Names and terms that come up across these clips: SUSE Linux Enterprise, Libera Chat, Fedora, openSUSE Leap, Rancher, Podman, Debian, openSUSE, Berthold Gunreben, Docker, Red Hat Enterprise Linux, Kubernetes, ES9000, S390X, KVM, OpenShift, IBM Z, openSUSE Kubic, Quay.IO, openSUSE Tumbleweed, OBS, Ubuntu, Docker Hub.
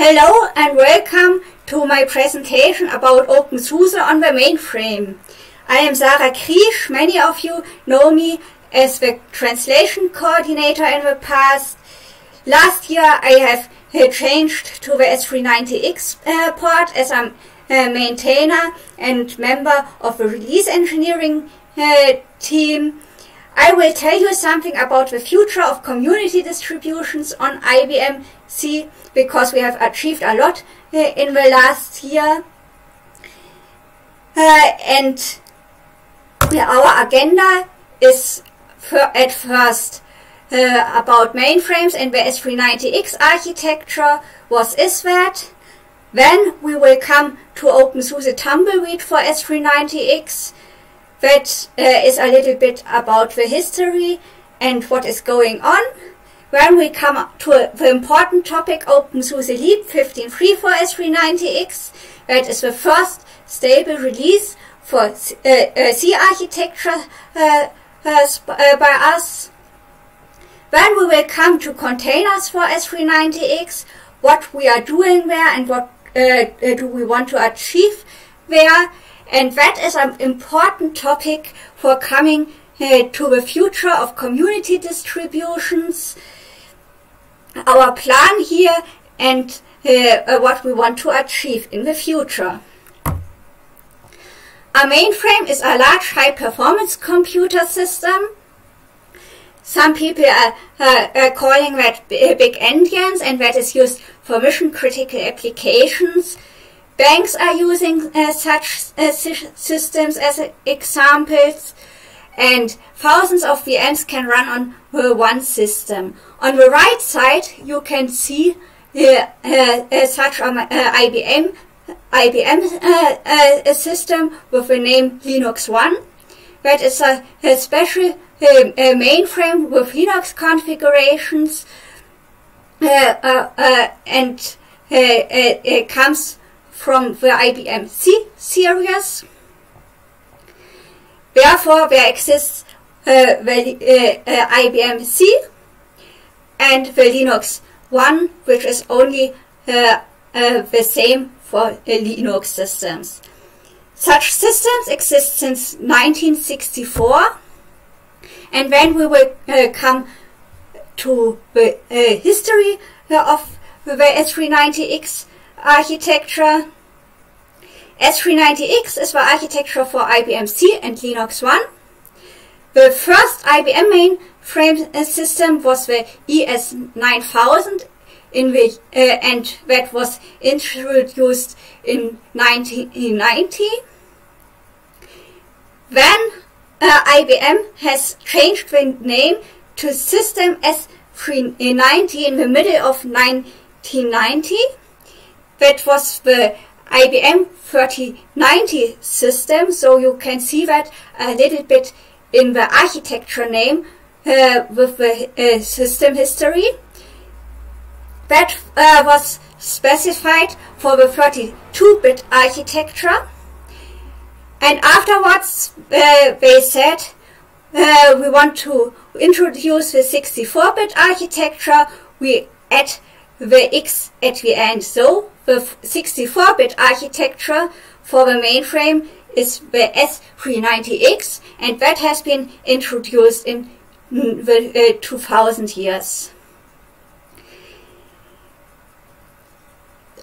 Hello and welcome to my presentation about openSUSE on the mainframe. I am Sarah Kriesch. Many of you know me as the translation coordinator in the past. Last year I have changed to the S390X port as a maintainer and member of the release engineering team. I will tell you something about the future of community distributions on IBM Z, because we have achieved a lot in the last year. And our agenda is at first about mainframes and the S390X architecture. What is that? Then we will come to openSUSE Tumbleweed for S390X. That is a little bit about the history and what is going on. Then we come up to the important topic openSUSE Leap 15.3 for S390X. That is the first stable release for C architecture by us. Then we will come to containers for S390X, what we are doing there and what do we want to achieve there. And that is an important topic for coming to the future of community distributions, our plan here and what we want to achieve in the future. A mainframe is a large high-performance computer system. Some people are calling that big engines, and that is used for mission-critical applications. Banks are using such systems as examples, and thousands of VMs can run on one system. On the right side, you can see such an IBM system with the name LinuxONE. That is a special mainframe with Linux configurations, and it comes from the IBM Z series. Therefore, there exists the IBM Z and the LinuxONE, which is only the same for Linux systems. Such systems exist since 1964, and then we will come to the history of the S390X architecture. S390X is the architecture for IBM Z and LinuxONE. The first IBM mainframe system was the ES9000 in which, and that was introduced in 1990. Then IBM has changed the name to System S390 in the middle of 1990. That was the IBM 3090 system, so you can see that a little bit in the architecture name with the system history. That was specified for the 32-bit architecture. And afterwards they said we want to introduce the 64-bit architecture. We add the X at the end. So the 64-bit architecture for the mainframe is the S390X, and that has been introduced in the 2000 years.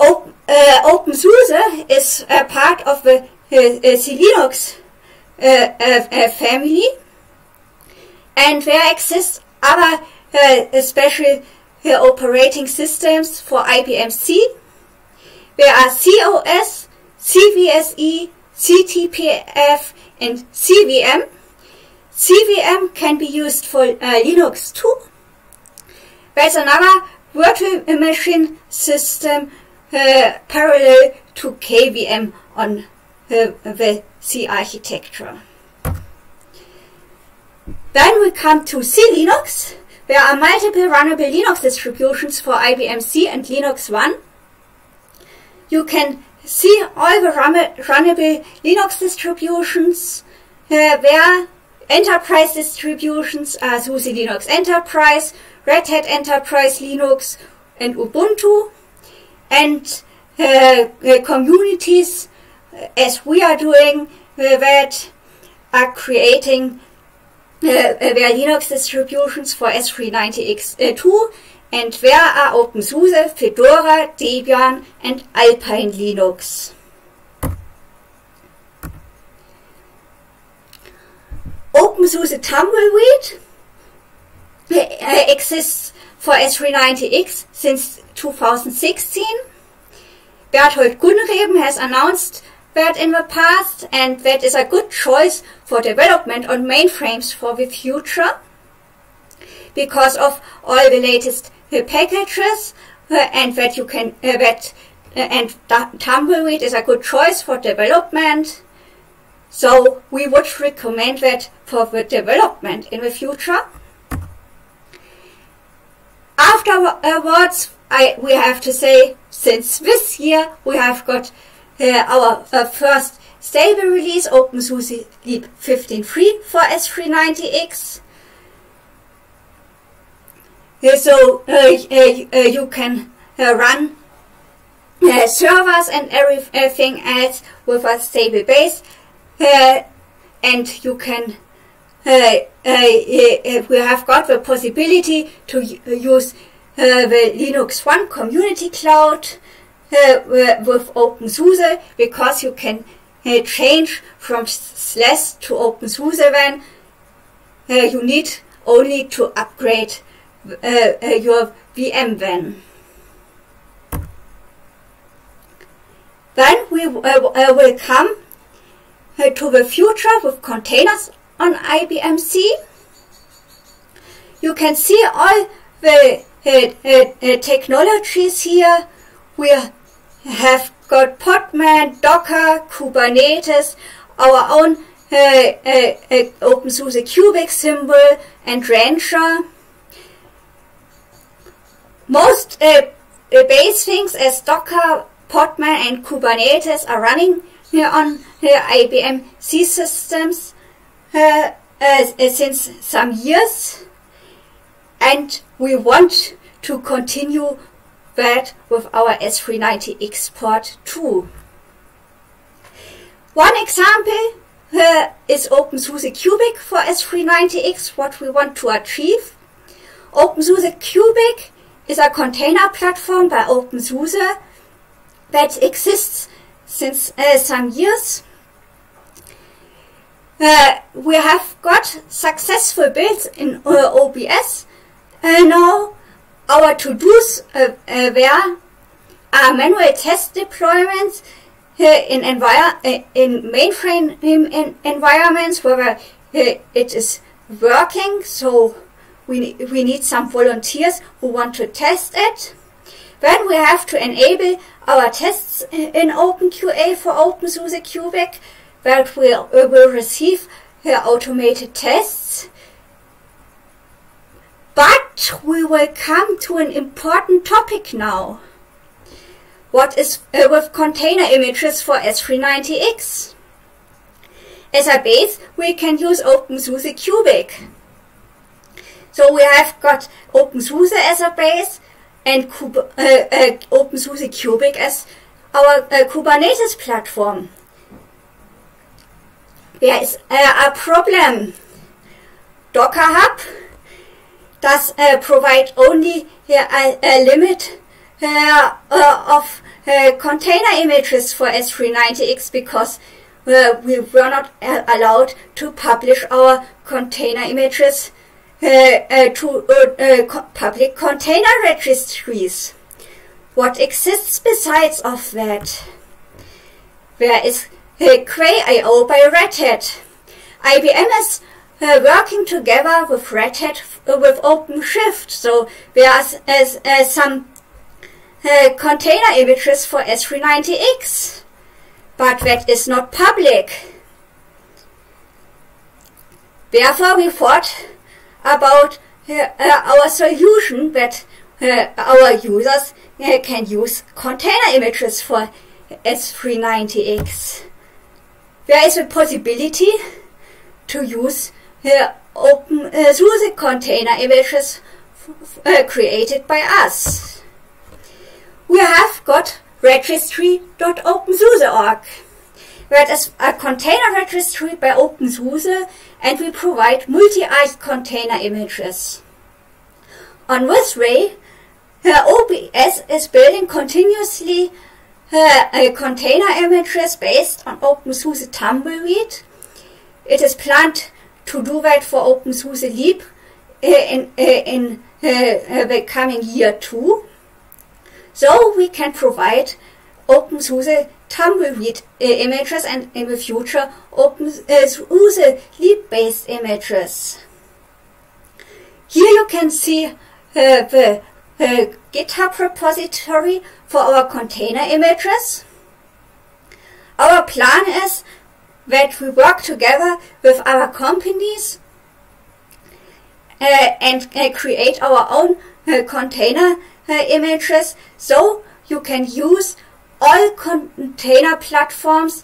OpenSUSE is a part of the C-Linux family, and there exists other special operating systems for IBM Z. There are COS, CVSE, CTPF and CVM. CVM can be used for Linux too. There's another virtual machine system parallel to KVM on the C architecture. Then we come to C-Linux. There are multiple runnable Linux distributions for IBM Z and LinuxONE. You can see all the runnable Linux distributions. Their enterprise distributions are SUSE Linux Enterprise, Red Hat Enterprise Linux, and Ubuntu. and the communities, as we are doing, that are creating their Linux distributions for S390X2, and there are openSUSE, Fedora, Debian and Alpine Linux. openSUSE Tumbleweed exists for S390X since 2016. Berthold Gunreben has announced that in the past, and that is a good choice for development on mainframes for the future because of all the latest packages, and that you can and Tumbleweed is a good choice for development. So we would recommend that for the development in the future. Afterwards, we have to say, since this year we have got our first stable release, openSUSE Leap 15.3 for S390X. So you can run servers and everything else with a stable base, and you can we have got the possibility to use the LinuxONE community cloud with openSUSE, because you can change from slash to openSUSE when you need only to upgrade your VM then. Then we will come to the future with containers on IBM Z. You can see all the technologies here. We have got Podman, Docker, Kubernetes, our own openSUSE Kubic symbol, and Rancher. Most base things as Docker, Podman and Kubernetes are running on IBM Z systems since some years, and we want to continue that with our S390X port too. One example is openSUSE Kubic for S390X, what we want to achieve. openSUSE Kubic is a container platform by openSUSE that exists since some years. We have got successful builds in OBS. Now our to-dos there are manual test deployments in mainframe environments where it is working, so we need some volunteers who want to test it. Then we have to enable our tests in OpenQA for openSUSE Kubic, where we will receive automated tests. But we will come to an important topic now. What is with container images for S390X? As a base, we can use openSUSE Kubic. So we have got openSUSE as a base and openSUSE Kubic as our Kubernetes platform. There is a problem. Docker Hub does provide only a limit of container images for S390X, because we were not allowed to publish our container images to public container registries. What exists besides of that? There is Quay.IO by Red Hat. IBM is working together with Red Hat with OpenShift, so there are some container images for S390X, but that is not public. Therefore we thought about our solution that our users can use container images for S390X. There is a possibility to use openSUSE container images created by us. we have got registry.opensuse.org, where it is a container registry by OpenSUSE, and we provide multi-arch container images. On this way, OBS is building continuously container images based on OpenSUSE Tumbleweed. It is planned to do that for OpenSUSE Leap in the coming year too. So we can provide OpenSUSE Tumbleweed images and in the future OpenSUSE Leap based images. Here you can see the GitHub repository for our container images. Our plan is that we work together with other companies and create our own container images, so you can use all container platforms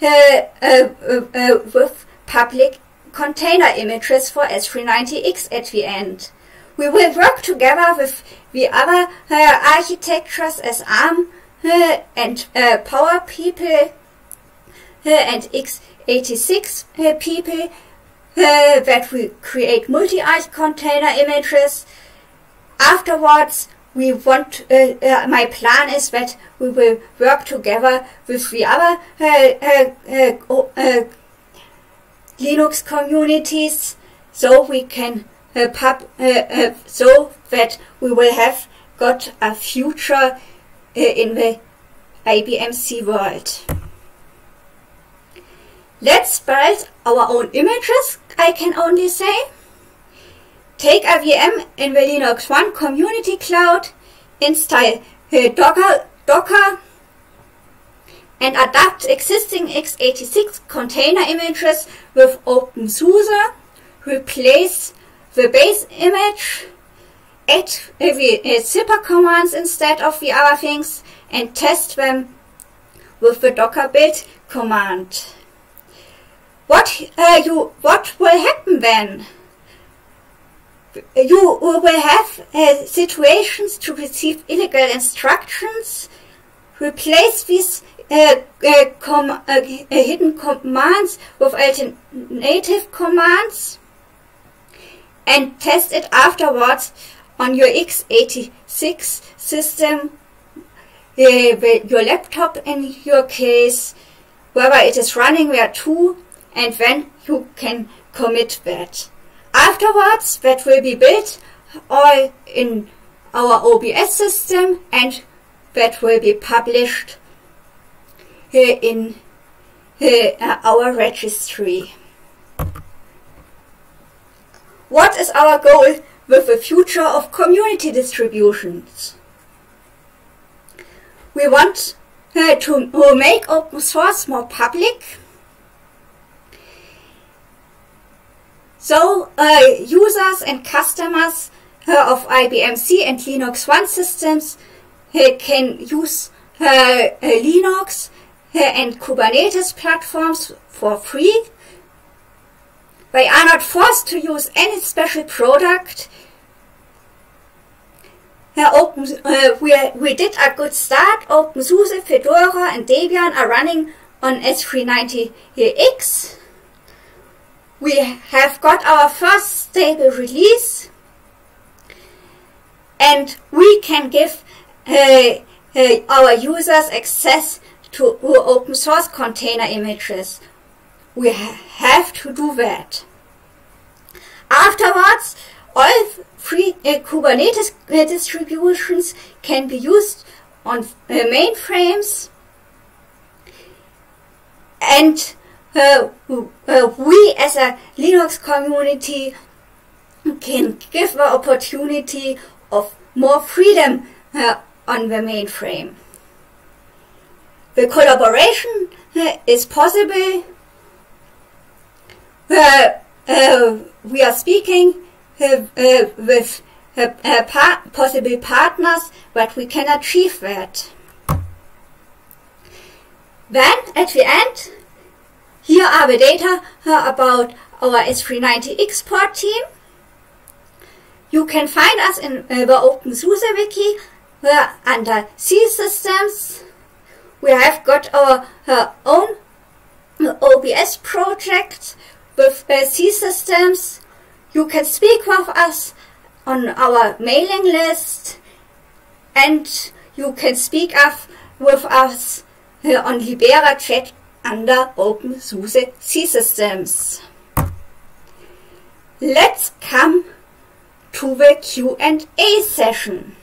with public container images for S390X at the end. We will work together with the other architectures as ARM and Power people and x86 people that we create multi-arch container images. Afterwards, we want. My plan is that we will work together with the other Linux communities, so we can. So that we will have got a future in the IBM Z world. Let's build our own images, I can only say. Take a VM in the LinuxONE community cloud, install Docker, and adapt existing x86 container images with OpenSUSE, replace the base image, add the zipper commands instead of the other things, and test them with the Docker build command. What will happen then? You will have situations to receive illegal instructions. Replace these hidden commands with alternative commands, and test it afterwards on your x86 system, your laptop in your case, whether it is running there too, and then you can commit that. Afterwards, that will be built all in our OBS system, and that will be published in our registry. What is our goal with the future of community distributions? We want to make open source more public, so users and customers of IBM Z and LinuxONE systems can use Linux and Kubernetes platforms for free. They are not forced to use any special product. We did a good start. OpenSUSE, Fedora and Debian are running on S390X. We have got our first stable release, and we can give our users access to open source container images. We have to do that. Afterwards, all free Kubernetes distributions can be used on mainframes, and we as a Linux community can give the opportunity of more freedom on the mainframe. The collaboration is possible. We are speaking with possible partners, but we can achieve that. Then, at the end, here are the data about our S390X support team. You can find us in the OpenSUSE wiki, were under C systems. We have got our own OBS project with C systems. You can speak with us on our mailing list, and you can speak with us on Libera Chat under openSUSE systems. Let's come to the Q&A session.